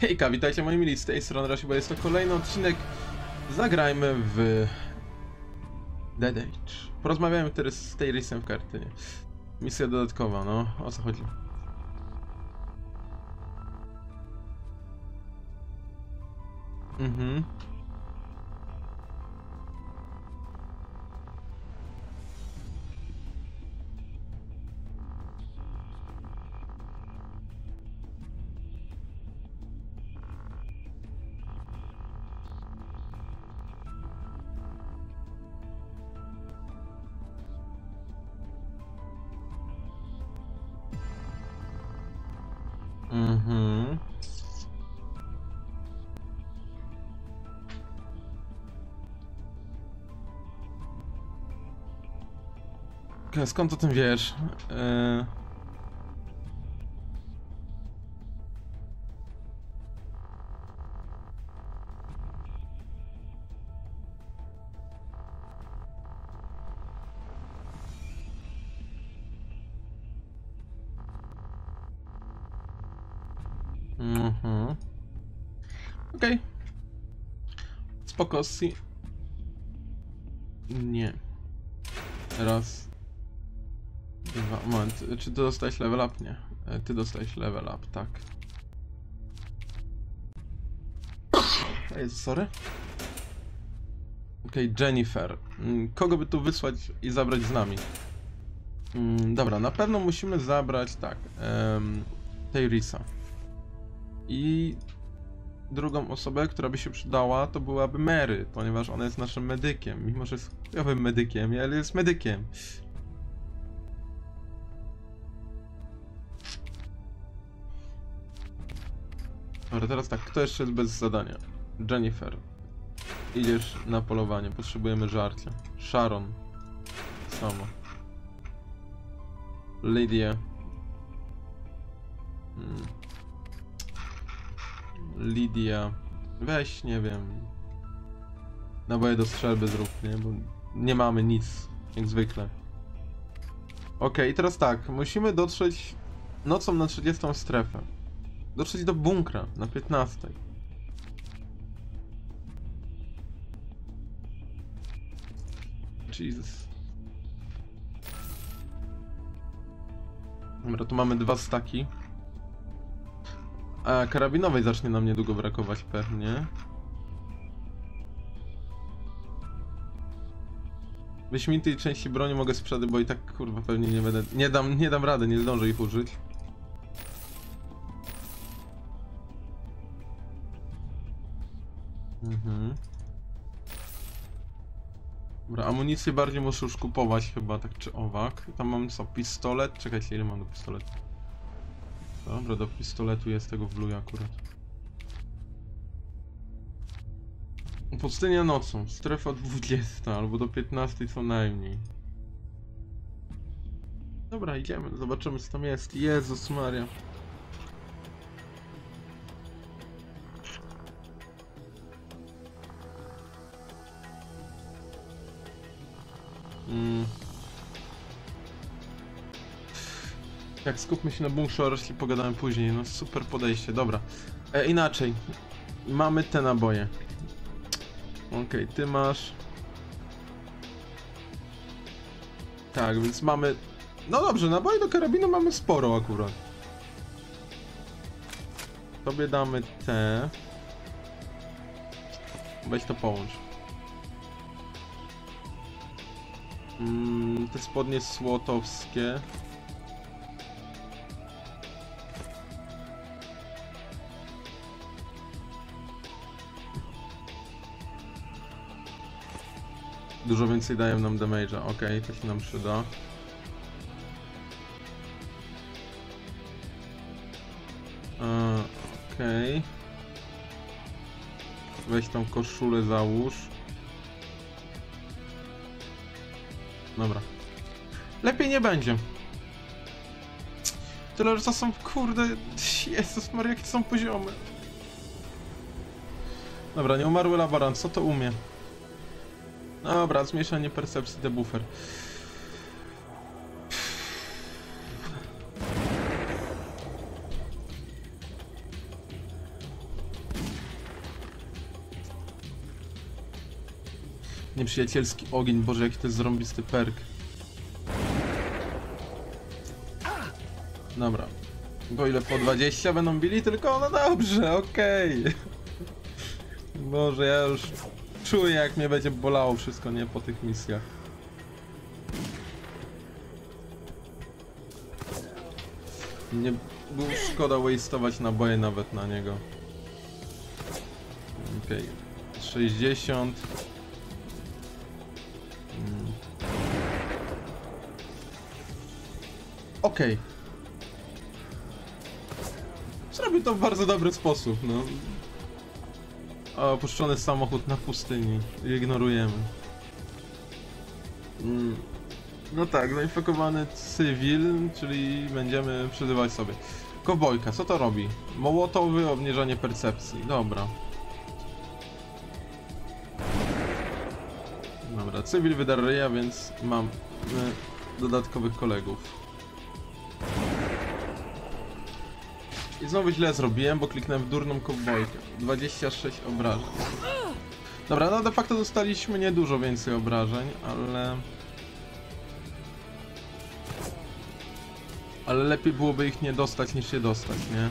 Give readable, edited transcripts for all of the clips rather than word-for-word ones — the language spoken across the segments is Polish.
Hejka, witajcie moi mili, z tej strony Rashibo, jest to kolejny odcinek. Zagrajmy w Dead Age. Porozmawiamy teraz z Tayrisem w karty. Misja dodatkowa, no, o co chodzi? Skąd o tym wiesz? Okej. Spoko, si. Nie. Raz. Moment, czy ty dostałeś level up? Nie. Ty dostałeś level up, tak. Sorry. Okej, Jennifer. Kogo by tu wysłać i zabrać z nami? Dobra, na pewno musimy zabrać, tak, Tayrisa. I drugą osobę, która by się przydała, to byłaby Mary, ponieważ ona jest naszym medykiem. Mimo że jest chujowym medykiem, ale jest medykiem. Dobra, teraz tak, kto jeszcze jest bez zadania? Jennifer. Idziesz na polowanie, potrzebujemy żarcia. Sharon. Samo. Lydia. Lydia. Weź, nie wiem. Naboje do strzelby zrób, nie? Bo nie mamy nic, jak zwykle. Okej, teraz tak, musimy dotrzeć nocą na 30 strefę. Dotrzeć do bunkra na 15. Jesus. Dobra, tu mamy dwa staki. A karabinowej zacznie nam niedługo brakować pewnie. Wyśmienitej części broni mogę sprzedać, bo i tak kurwa pewnie nie będę... Nie dam rady, nie zdążę ich użyć. Dobra, amunicję bardziej muszę już kupować chyba, tak czy owak. Tam mam co, pistolet? Czekajcie, ile mam do pistoletu? Dobra, do pistoletu jest tego bluja akurat. Pustynia nocą, strefa 20 albo do 15 co najmniej. Dobra, idziemy, zobaczymy co tam jest. Jezus Maria. Tak, skupmy się na bunkrze, a reszcie pogadamy później. No super podejście, dobra. Inaczej. Mamy te naboje. Okej, ty masz. Tak, więc mamy... No dobrze, naboje do karabinu mamy sporo akurat. Tobie damy te. Weź to połącz. Te spodnie słotowskie. Dużo więcej dają nam damage'a. Okej, to się nam przyda. Okej. Weź tą koszulę załóż. Dobra. Lepiej nie będzie. Tyle, że to są, kurde... Jezus Maria, jakie są poziomy. Dobra, nieumarły laborant, co to umie? Dobra, zmieszanie percepcji debuffer. Nieprzyjacielski ogień, Boże, jaki to jest zrąbisty perk. Dobra. Bo ile po 20 będą bili? Tylko no dobrze, okej. Boże, ja już czuję, jak mnie będzie bolało wszystko, nie? Po tych misjach. Nie było szkoda waste'ować naboje nawet na niego. Okej. 60. Okej. Zrobił to w bardzo dobry sposób, no. A opuszczony samochód na pustyni. Ignorujemy. No tak, zainfekowany cywil, czyli będziemy przyzywać sobie. Kowbojka, co to robi? Mołotowy, obniżanie percepcji. Dobra. Dobra, cywil wydarł ryja, więc mam dodatkowych kolegów. I znowu źle zrobiłem, bo kliknąłem w durną kowbojkę. 26 obrażeń. Dobra, no de facto dostaliśmy niedużo więcej obrażeń, ale... ale lepiej byłoby ich nie dostać, niż je dostać, nie?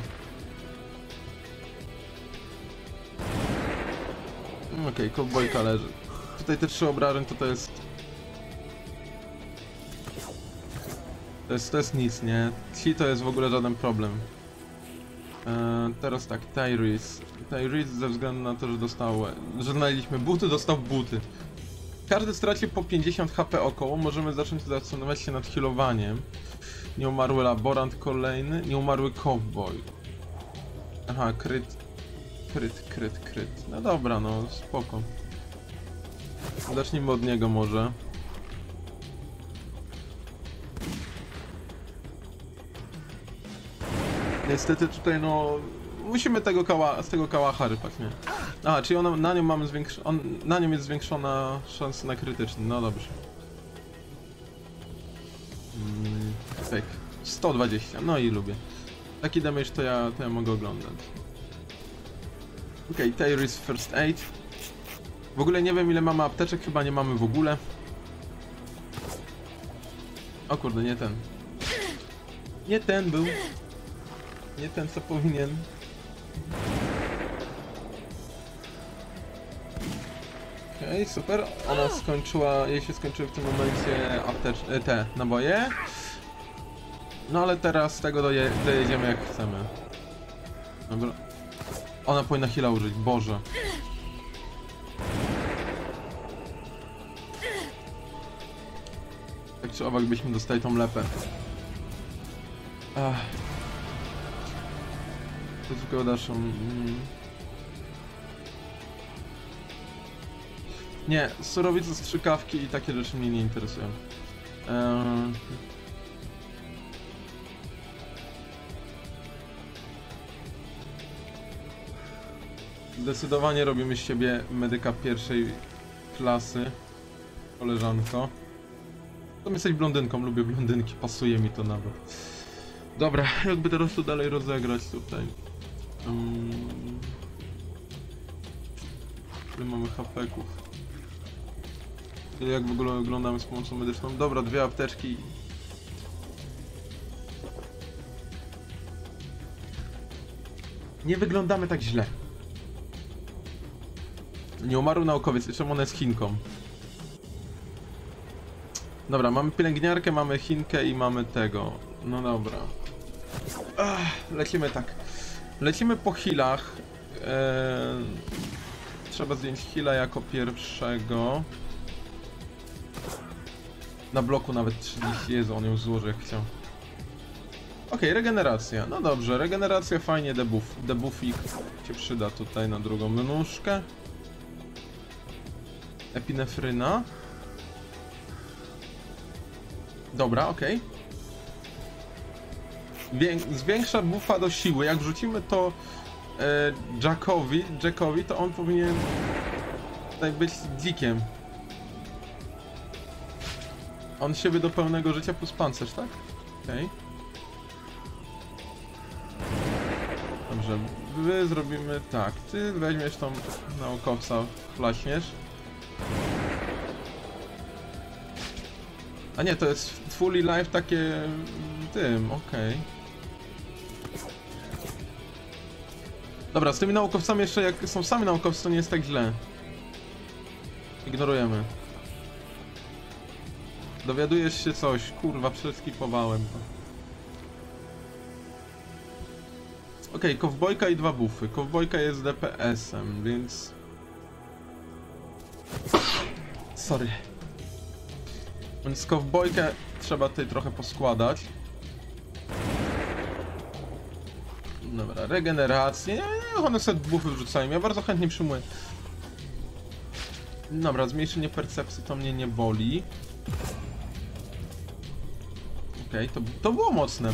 Okej, kowbojka leży. Tutaj te 3 obrażeń to to jest nic, nie? Ci to jest w ogóle żaden problem. Teraz tak, Tyrese. Tyrese ze względu na to, że znaleźliśmy buty, dostał buty. Każdy straci po 50 HP około, możemy zacząć zastanawiać się nad healowaniem. Nieumarły laborant kolejny, nieumarły cowboy. Aha, kryt. No dobra, no spoko. Zacznijmy od niego może. Niestety tutaj no... musimy z tego kałacha rypać, nie? Aha, czyli ona, na nią mamy jest zwiększona szansa na krytyczny, no dobrze. Tak, 120, no i lubię. Taki damage to ja mogę oglądać. Okej, Tyrese First Aid. W ogóle nie wiem ile mamy apteczek, chyba nie mamy w ogóle. O kurde, nie ten. Nie ten był. Nie ten, co powinien. Okej, super. Ona skończyła, jej się skończyły w tym momencie te naboje. No ale teraz tego dojedziemy jak chcemy. Dobra. Ona powinna heala użyć, Boże. Tak czy owak byśmy dostali tą lepę. Ach. To tylko dalszą... Nie, surowice, strzykawki i takie rzeczy mnie nie interesują. Zdecydowanie robimy z siebie medyka pierwszej klasy, koleżanko. To jesteś blondynką, lubię blondynki, pasuje mi to nawet. Dobra, jakby teraz to dalej rozegrać tutaj. Ile mamy HP-ków? Jak w ogóle oglądamy z pomocą medyczną? Dobra, 2 apteczki. Nie wyglądamy tak źle. Nie umarł naukowiec, jeszcze ona jest Chinką. Dobra, mamy pielęgniarkę, mamy Chinkę i mamy tego. No dobra. Ach, lecimy tak. Lecimy po healach. Trzeba zdjąć heala jako pierwszego. Na bloku nawet 30. Jezu, on ją złoży jak chciał. Okej, regeneracja. No dobrze, regeneracja fajnie, debuff. Debuffik się przyda tutaj na drugą nóżkę. Epinefryna. Dobra, okej. Zwiększa buffa do siły. Jak wrzucimy to Jackowi, to on powinien tutaj być dzikiem. On siebie do pełnego życia plus pancerz, tak? Okej. Dobrze, wy zrobimy tak. Ty weźmiesz tą naukowca, flaśniesz. A nie, to jest fully live takie... tym, okej. Dobra, z tymi naukowcami jeszcze jak są sami naukowcy, to nie jest tak źle. Ignorujemy. Dowiadujesz się coś, kurwa, przeskipowałem to. Okej, kowbojka i dwa bufy. Kowbojka jest DPS-em, więc... Sorry. Więc kowbojkę trzeba tutaj trochę poskładać. Dobra, regenerację. Nie, one sobie bufy wrzucają. Ja bardzo chętnie przyjmuję. Dobra, zmniejszenie percepcji to mnie nie boli. Okej, to było mocne.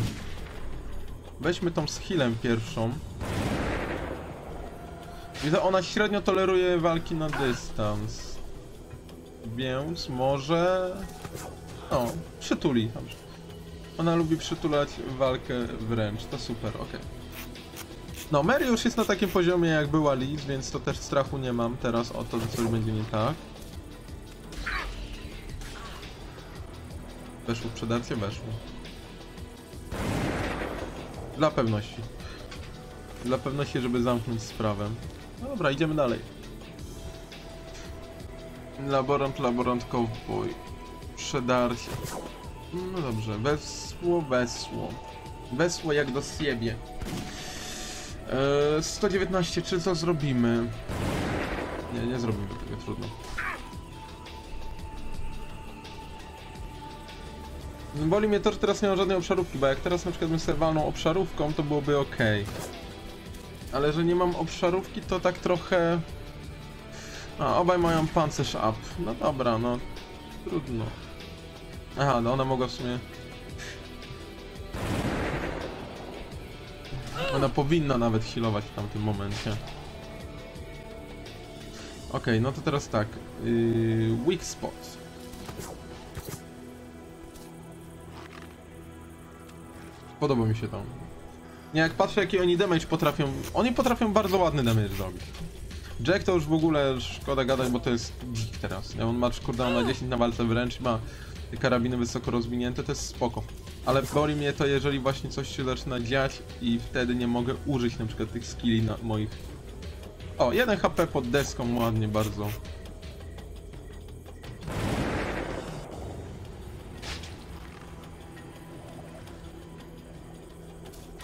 Weźmy tą z healem pierwszą. Widzę, ona średnio toleruje walki na dystans. Więc może... O, przytuli. Dobrze. Ona lubi przytulać walkę wręcz. To super, okej. No, Mary już jest na takim poziomie jak była Liz, więc to też strachu nie mam teraz o to, że coś będzie nie tak. Weszło w przedarcie? Weszło. Dla pewności. Dla pewności, żeby zamknąć sprawę. No dobra, idziemy dalej. Laborant, cowboy. Przedarcie. No dobrze, wesło. Wesło jak do siebie. 119, czy co zrobimy? Nie, nie zrobimy tego, trudno. Boli mnie to, że teraz nie mam żadnej obszarówki, bo jak teraz na przykład bym sobie walnął obszarówką, to byłoby ok. Ale że nie mam obszarówki, to tak trochę... A, obaj mają pancerz up. No dobra, no... Trudno. Aha, no ona mogła w sumie... Ona powinna nawet healować w tamtym momencie. Okej, no to teraz tak. Weak spot. Podoba mi się tam. Nie, jak patrzę jaki oni damage potrafią... Oni potrafią bardzo ładny damage zrobić. Jack to już w ogóle szkoda gadać, bo to jest geek teraz. Ja on ma cooldown na 10 na walce wręcz, ma karabiny wysoko rozwinięte, to jest spoko. Ale boli mnie to, jeżeli właśnie coś się zaczyna dziać i wtedy nie mogę użyć na przykład tych skilli na moich... O, 1 HP pod deską, ładnie bardzo.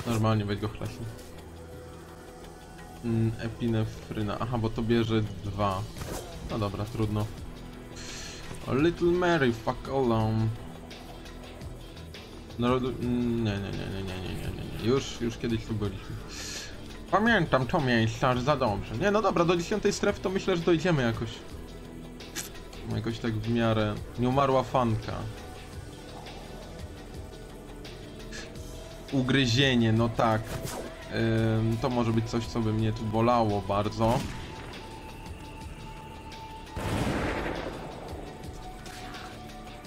Normalnie weź go chlaśnij. Epinefryna, aha, bo to bierze 2. No dobra, trudno. O, Little Mary, fuck alone. No, nie. Już kiedyś tu byliśmy. Pamiętam to miejsce aż za dobrze. Nie, no dobra, do 10 strefy to myślę, że dojdziemy jakoś. Jakoś tak w miarę. Nie umarła fanka. Ugryzienie, no tak. To może być coś, co by mnie tu bolało bardzo.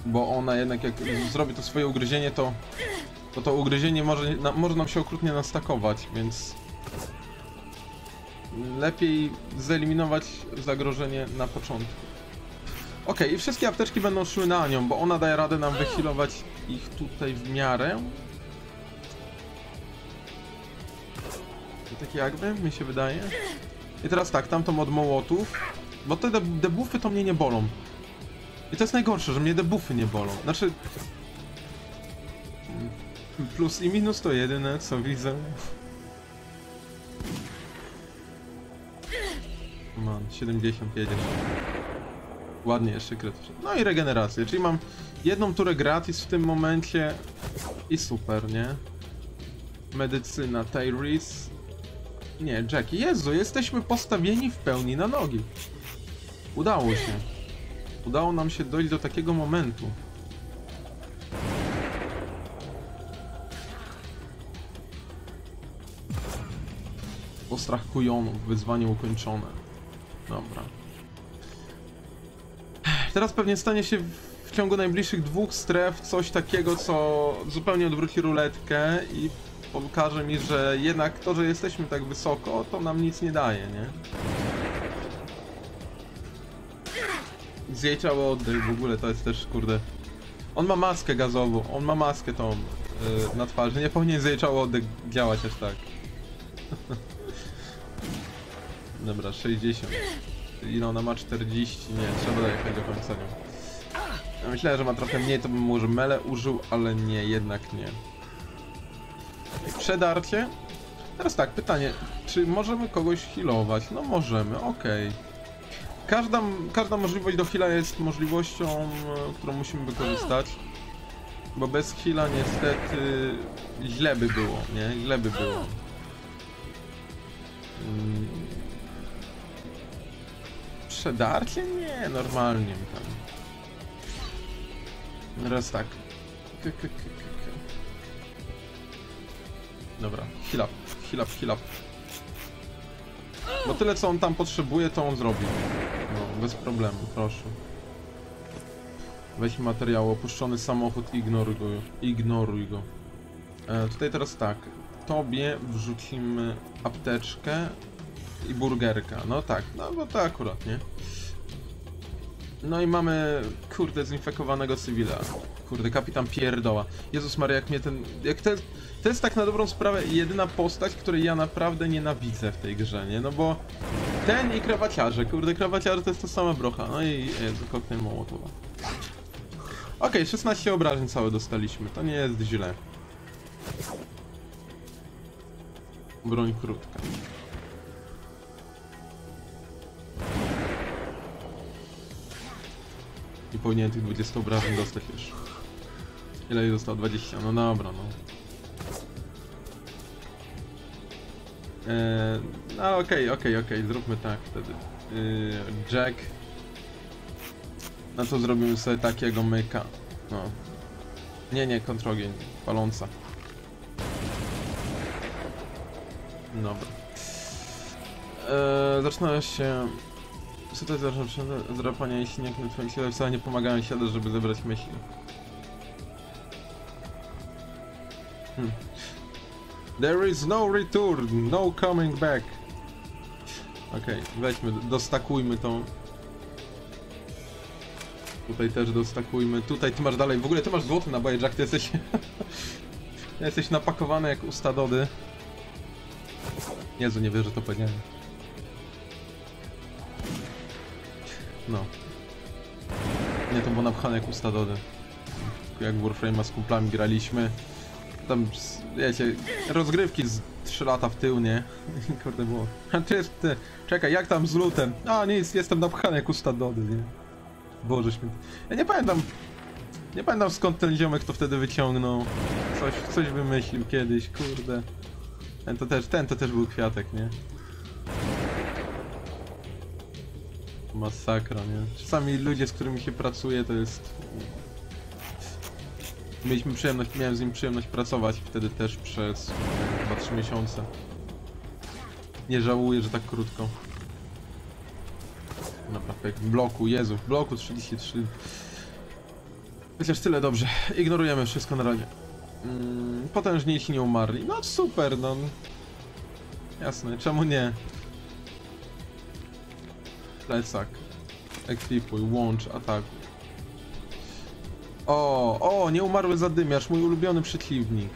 Bo ona jednak jak zrobi to swoje ugryzienie, to ugryzienie może nam się okrutnie nastakować, więc... Lepiej zeliminować zagrożenie na początku. Okej, i wszystkie apteczki będą szły na nią, bo ona daje radę nam wyhealować ich tutaj w miarę. Tak jakby, mi się wydaje. I teraz tak, tamtą od mołotów. Bo te debuffy to mnie nie bolą. I to jest najgorsze, że mnie debuffy nie bolą. Znaczy... Plus i minus to jedyne, co widzę. Mam 70 jedziesz. Ładnie jeszcze kryt. No i regenerację, czyli mam jedną turę gratis w tym momencie. I super, nie? Medycyna, Tyrese. Nie, Jackie. Jezu, jesteśmy postawieni w pełni na nogi. Udało się. Udało nam się dojść do takiego momentu. Postrach kujonów, wyzwanie ukończone. Dobra. Teraz pewnie stanie się w ciągu najbliższych 2 stref coś takiego, co zupełnie odwróci ruletkę i pokaże mi, że jednak to, że jesteśmy tak wysoko, to nam nic nie daje, nie? Zjej ciało, oddech, w ogóle to jest też, kurde, On ma maskę gazową, on ma maskę tą na twarzy. Nie powinien z jej czoło działać aż tak. Dobra, 60. Ile ona ma? 40? Nie, trzeba dojechać do końca nią. Myślałem, że ma trochę mniej, to bym może mele użył, ale nie, jednak nie. Przedarcie. Teraz tak, pytanie, czy możemy kogoś healować? No możemy, okej. Każda możliwość do heala jest możliwością, którą musimy wykorzystać. Bo bez heala niestety źle by było, nie? Źle by było. Przedarcie? Nie, normalnie tam. Teraz tak. Dobra, heal up, heal up, heal up. Bo tyle co on tam potrzebuje, to on zrobi. No, bez problemu, proszę. Weź materiał, opuszczony samochód, ignoruj go. Tutaj teraz tak. Tobie wrzucimy apteczkę i burgerka. No tak, no bo to akurat, nie? No i mamy, kurde, zinfekowanego cywila. Kurde, kapitan pierdoła. Jezus Maria, jak mnie ten... to jest tak na dobrą sprawę jedyna postać, której ja naprawdę nienawidzę w tej grze, nie? No bo ten i krawaciarze, kurde, krawaciarze to jest to sama brocha. No i koktajl Mołotowa. Okej, 16 obrażeń całe dostaliśmy, to nie jest źle. Broń krótka. Nie powinien tych 20 obrażeń dostać już. Ile jej zostało? 20? No dobra, no. No okej, zróbmy tak wtedy. Jack. No to zrobimy sobie takiego myka. No. Nie, kontrogień. Paląca. Dobra. Zaczyna się... Sytuacja zrapania i śnieg na twoim siłach wcale nie pomagają siadać, żeby zebrać myśli. There is no return, no coming back. Okej, weźmy, dostakujmy tą. Tutaj też dostakujmy, tutaj ty masz dalej, w ogóle ty masz złote naboje, Jack, ty jesteś... jesteś napakowany jak usta Dody. Jezu, nie wierzę, to powiedziałem. No. Nie, to było napchane jak usta Dody. Jak Warframe'a z kumplami graliśmy. Tam, wiecie, rozgrywki z 3 lata w tył, nie? Kurde było. Czekaj, jak tam z lutem? A nic, jestem napchany jak usta Dody, nie? Boże święty. Ja nie pamiętam. Nie pamiętam skąd ten ziomek to wtedy wyciągnął. Coś wymyślił kiedyś, kurde. Ten to też był kwiatek, nie? Masakra, nie? Czasami ludzie, z którymi się pracuje, to jest... Miałem z nim przyjemność pracować wtedy też przez 2-3 miesiące. Nie żałuję, że tak krótko. Naprawdę, w bloku, Jezu, w bloku 33. Chociaż tyle dobrze, ignorujemy wszystko na razie. Potężniejsi nie umarli, no super, no. Jasne, czemu nie? Plecak. Ekwipuj, łącz, atakuj. O, nieumarły zadymiarz, mój ulubiony przeciwnik.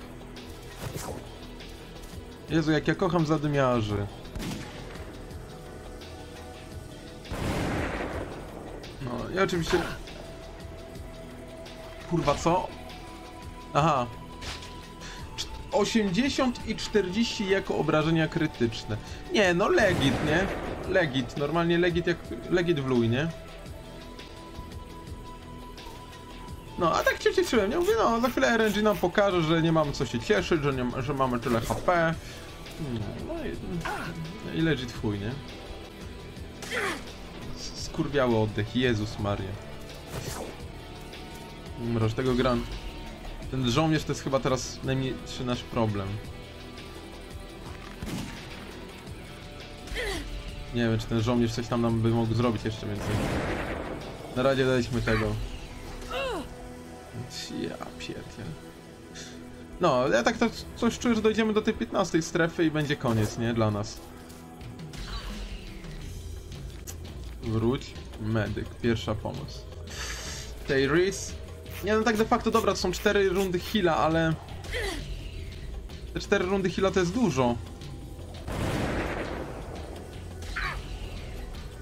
Jezu, jak ja kocham zadymiarzy. No, ja oczywiście... Kurwa, co? Aha. 80 i 40 jako obrażenia krytyczne. Nie, no legit, nie? Legit, normalnie legit jak... legit w luj, nie? No, a tak się cieszyłem, nie? Mówię, no, za chwilę RNG nam pokaże, że nie mamy co się cieszyć, że mamy tyle HP. No i legit w chuj, nie? Skurwiały oddech, Jezus Maria. Mroż tego gran. Ten żołnierz to jest chyba teraz najmniejszy nasz problem. Nie wiem, czy ten żołnierz coś tam nam by mógł zrobić jeszcze więcej. Na razie daliśmy tego. Ja pierdolę. No, ja tak to coś czuję, że dojdziemy do tej 15 strefy i będzie koniec, nie? Dla nas. Wróć. Medyk. Pierwsza pomoc. Tej Reese. Nie no, tak de facto dobra, to są 4 rundy heala, ale... Te 4 rundy heala to jest dużo.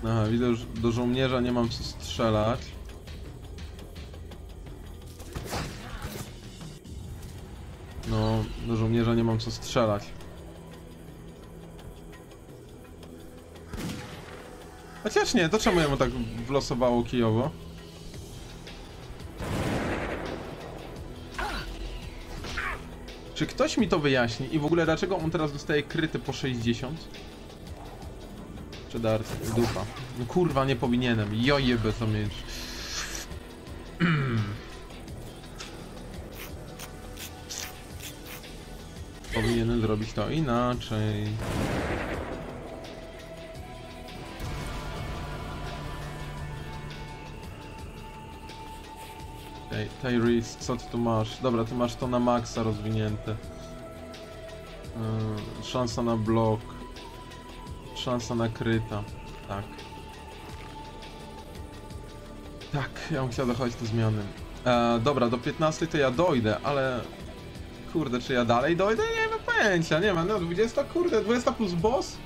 Aha, widzę, że do żołnierza nie mam co strzelać. No, do żołnierza nie mam co strzelać. Chociaż nie, to czemu jemu tak wlosowało kijowo? Czy ktoś mi to wyjaśni? I w ogóle dlaczego on teraz dostaje kryty po 60? Przedar, dupa. No kurwa, nie powinienem. Jojebę to mieć. Powinienem zrobić to inaczej. Ej, Tyrese, co ty tu masz? Dobra, ty masz to na maksa rozwinięte. Szansa na blok. Szansa na kryta. Tak. Tak, ja bym chciał dochodzić do zmiany. Dobra, do 15 to ja dojdę, ale... Kurde, czy ja dalej dojdę? Nie mam pojęcia, nie mam. No 20, kurde, 20 plus boss?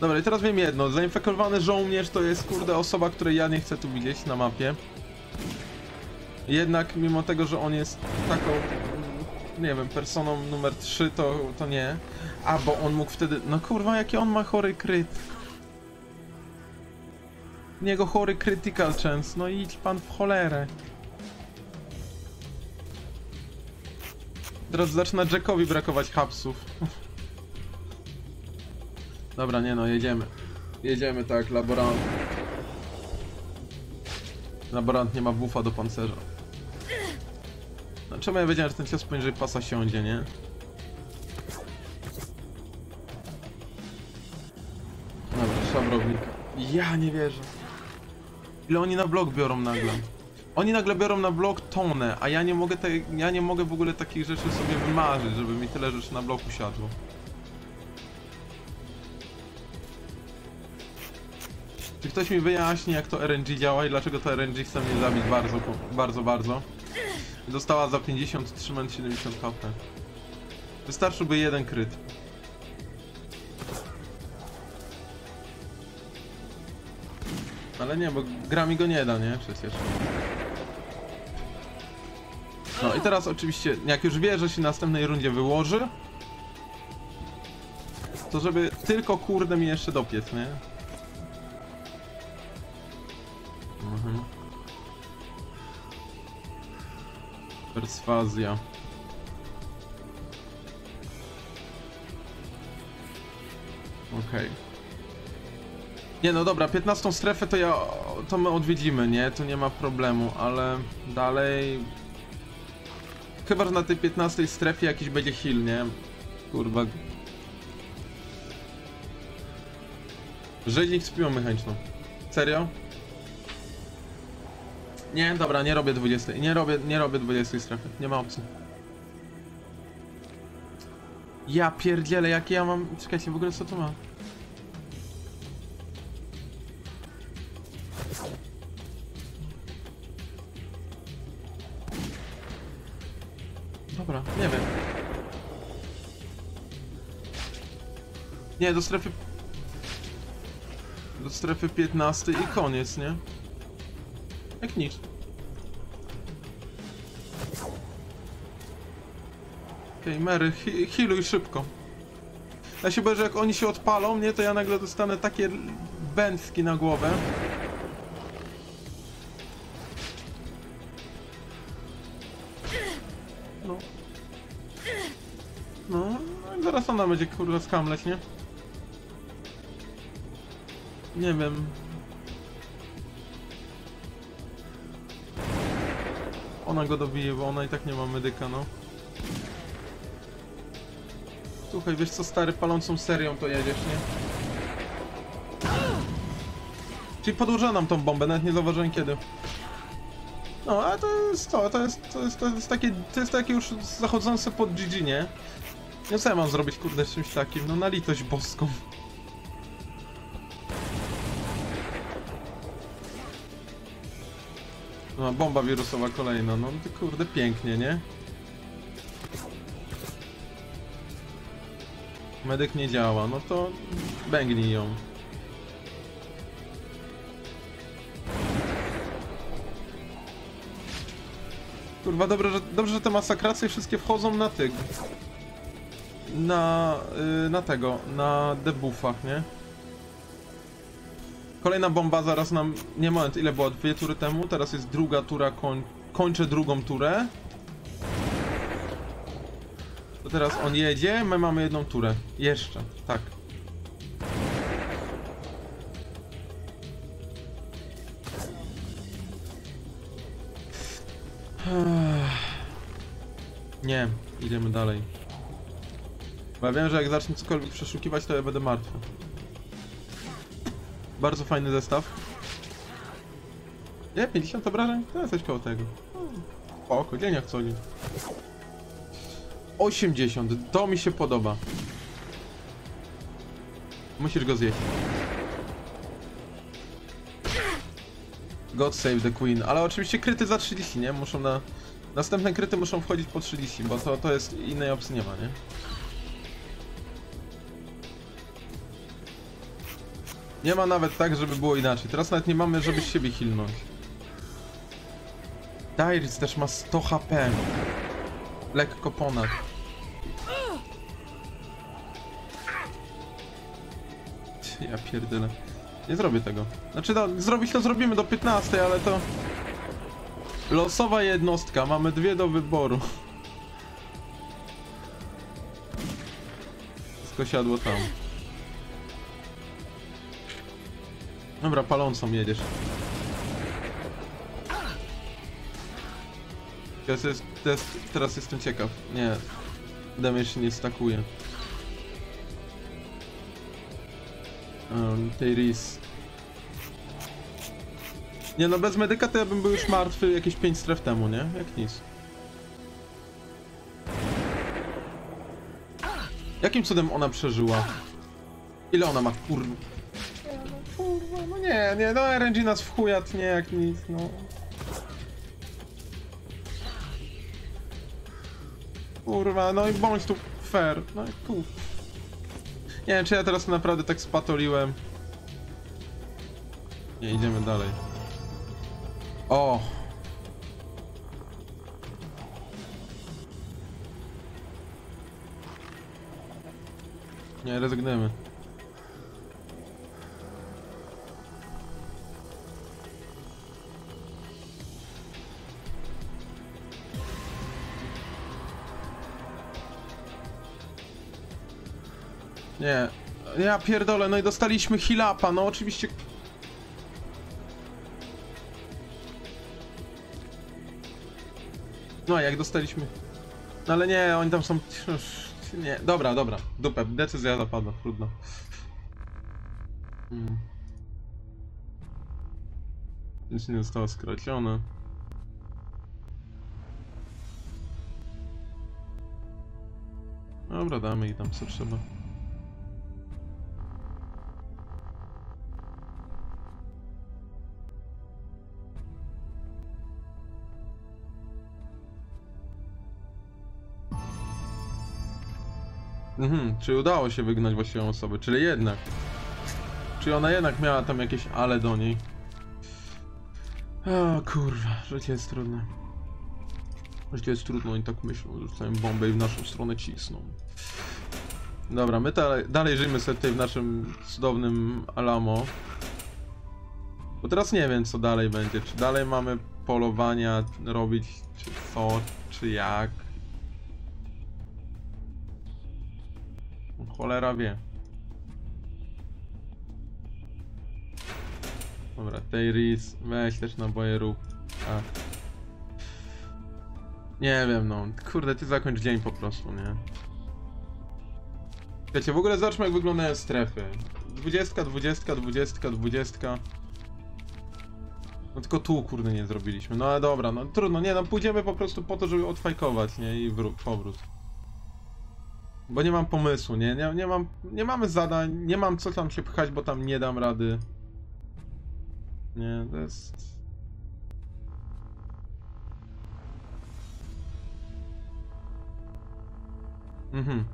Dobra, i teraz wiem jedno, zainfekowany żołnierz to jest, kurde, osoba, której ja nie chcę tu widzieć na mapie. Jednak, mimo tego, że on jest taką, nie wiem, personą numer 3, to nie. A, bo on mógł wtedy... No kurwa, jaki on ma chory kryt. Niego chory critical chance, no idź pan w cholerę. Teraz zaczyna Jackowi brakować hapsów. Dobra, nie no, jedziemy. Jedziemy tak, laborant. Laborant nie ma buffa do pancerza. No, czemu ja wiedziałem, że ten cios poniżej pasa siądzie, nie? Dobra, szabrownika. Ja nie wierzę. Ile oni na blok biorą nagle? Oni nagle biorą na blok tonę, a ja nie mogę w ogóle takich rzeczy sobie wymarzyć, żeby mi tyle rzeczy na bloku siadło. Czy ktoś mi wyjaśni, jak to RNG działa i dlaczego to RNG chce mnie zabić bardzo. Dostała za 50, trzymając 70 HP. Wystarczyłby jeden kryt. Ale nie, bo gra mi go nie da, nie? Przecież. No i teraz oczywiście, jak już wie, że się w następnej rundzie wyłoży, to żeby tylko kurde mi jeszcze dopiec, nie? Perswazja. Okej. Nie no dobra, 15 strefę to ja... To my odwiedzimy, nie? To nie ma problemu, ale dalej... Chyba, że na tej 15 strefie jakiś będzie heal, nie? Kurwa... Rzeźnik z piłą mechaniczną. Serio? Nie, dobra, nie robię 20. Nie robię 20 strefy. Nie ma opcji. Ja pierdzielę, jakie ja mam... Czekajcie, w ogóle co to ma? Dobra, nie wiem. Nie, do strefy... Do strefy 15 i koniec, nie? Jak nic. Okej, Mary, healuj szybko. Ja się boję, że jak oni się odpalą, nie, to ja nagle dostanę takie bęcki na głowę. No. No, zaraz ona będzie kurwa skamleć, nie? Nie wiem. Ona go dobije, bo ona i tak nie ma medyka, no. Słuchaj, wiesz co, stary, palącą serią to jedziesz, nie? Czyli podłoża nam tą bombę, nawet nie zauważyłem kiedy. No, ale to jest takie już zachodzące pod GG, nie? No co ja mam zrobić, kurde, z czymś takim? No na litość boską. No, bomba wirusowa kolejna, no to kurde pięknie, nie? Medyk nie działa, no to bęgnij ją. Kurwa, dobrze, że te masakracje wszystkie wchodzą na tyg. Na debuffach, nie? Kolejna bomba zaraz nam... Nie, moment, ile była? 2 tury temu? Teraz jest druga tura, kończę drugą turę. To teraz on jedzie, my mamy 1 turę. Jeszcze, tak. Nie, idziemy dalej. Bo ja wiem, że jak zacznę cokolwiek przeszukiwać, to ja będę martwy. Bardzo fajny zestaw. Nie, 50 obrażeń? To jest coś koło tego. Oko, dzień jak co dzień. 80, to mi się podoba. Musisz go zjeść. God save the queen, ale oczywiście kryty za 30, nie? Muszą na... Następne kryty muszą wchodzić po 30, bo to jest... innej opcji nie ma, nie? Nie ma nawet tak, żeby było inaczej. Teraz nawet nie mamy, żeby siebie healnąć. Dairis też ma 100 HP. Lekko ponad. Ja pierdolę. Nie zrobię tego. Znaczy, zrobić to zrobimy do 15, ale to... Losowa jednostka. Mamy 2 do wyboru. Wszystko siadło tam. Dobra, palącą jedziesz. Teraz jestem ciekaw. Nie. Damage się nie stakuje. Tairis. Nie no, bez medyka to ja bym był już martwy jakieś 5 stref temu, nie? Jak nic. Jakim cudem ona przeżyła? Ile ona ma, kurwa? No nie, no RNG nas wchuja tnie jak nic, no. Kurwa, no i bądź tu fair, no i tu. Nie wiem, czy ja teraz naprawdę tak spatoliłem. Nie, idziemy dalej. O! Nie, rezygnujemy. Nie, ja pierdolę, no i dostaliśmy heal-upa, no oczywiście... No jak dostaliśmy... No ale nie, oni tam są... Nie, dobra, dupę, decyzja zapadła, trudno. Nic nie zostało skracone. Dobra, damy i tam co trzeba. Czy udało się wygnać właściwą osobę? Czyli jednak. Czy ona jednak miała tam jakieś ale do niej? O kurwa, życie jest trudne. Życie jest trudno, oni tak myślą, rzucają bombę i w naszą stronę cisną. Dobra, my dalej żyjmy sobie tutaj w naszym cudownym Alamo. Bo teraz nie wiem co dalej będzie, czy dalej mamy polowania robić, czy co, czy jak. Cholera wie. Dobra, Tairis, weź też naboje rób. Tak. Nie wiem, no. Kurde, ty zakończ dzień po prostu, nie? Wiecie, w ogóle zobaczmy jak wyglądają strefy. 20, 20, 20, 20. No tylko tu, kurde, nie zrobiliśmy. No ale dobra, no trudno, nie, no pójdziemy po prostu po to, żeby odfajkować, nie? I powrót. Bo nie mam pomysłu, nie mamy zadań, nie mam co tam się pchać, bo tam nie dam rady. Nie, to jest... Mhm.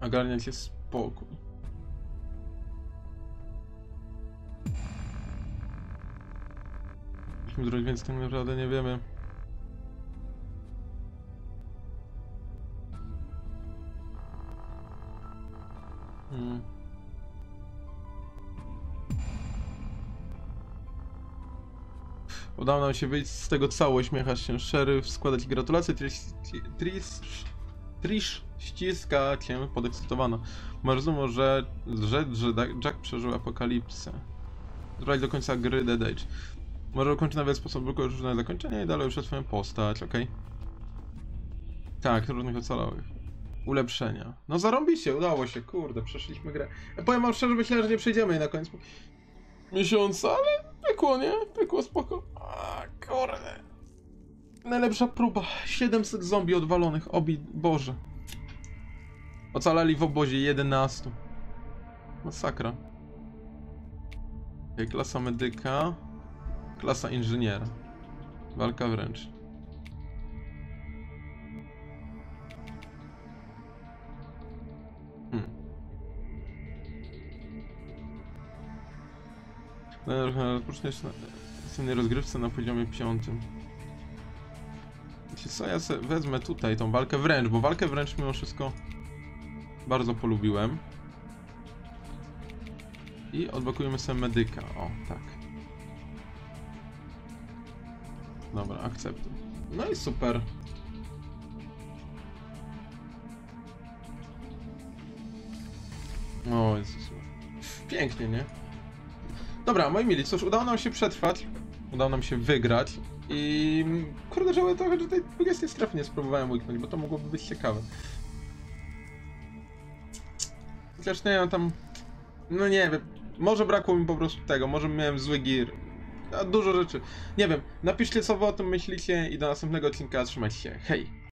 Ogarniać jest spokój. Musimy zrobić więcej, tak naprawdę nie wiemy. Udało nam się wyjść z tego cało, śmiechać się szeryf, składać gratulacje, Trish ściska cię podekscytowana. Masz znowu, że Jack przeżył apokalipsę. Trwać do końca gry Dead Age. Może ukończy nawet sposób różne zakończenia i dalej już swoją postać, okej? Tak, różnych ocalałych. Ulepszenia. No zarąbiście, udało się, kurde, przeszliśmy grę. Ja powiem wam szczerze, myślałem, że nie przejdziemy jej na koniec miesiąca, ale pykło, nie? Pykło, spoko. A kurde. Najlepsza próba. 700 zombie odwalonych, obi... Boże. Ocalali w obozie 11. Masakra. Klasa medyka. Klasa inżyniera. Walka wręcz. Rozpoczniesz na rozgrywce na poziomie 5. Co, ja sobie wezmę tutaj tą walkę wręcz, bo walkę wręcz mimo wszystko bardzo polubiłem. I odblokujemy sobie medyka, o tak. Dobra, akceptuj. No i super. O Jezus. Pięknie, nie? Dobra, moi mili, cóż, udało nam się przetrwać, udało nam się wygrać i kurde, żałuję trochę, że tej 20 strefy nie spróbowałem łyknąć, bo to mogłoby być ciekawe. Chociaż nie, no tam, no nie wiem, może brakło mi po prostu tego, może miałem zły gear, a dużo rzeczy, nie wiem, napiszcie co wy o tym myślicie i do następnego odcinka, trzymajcie się, hej!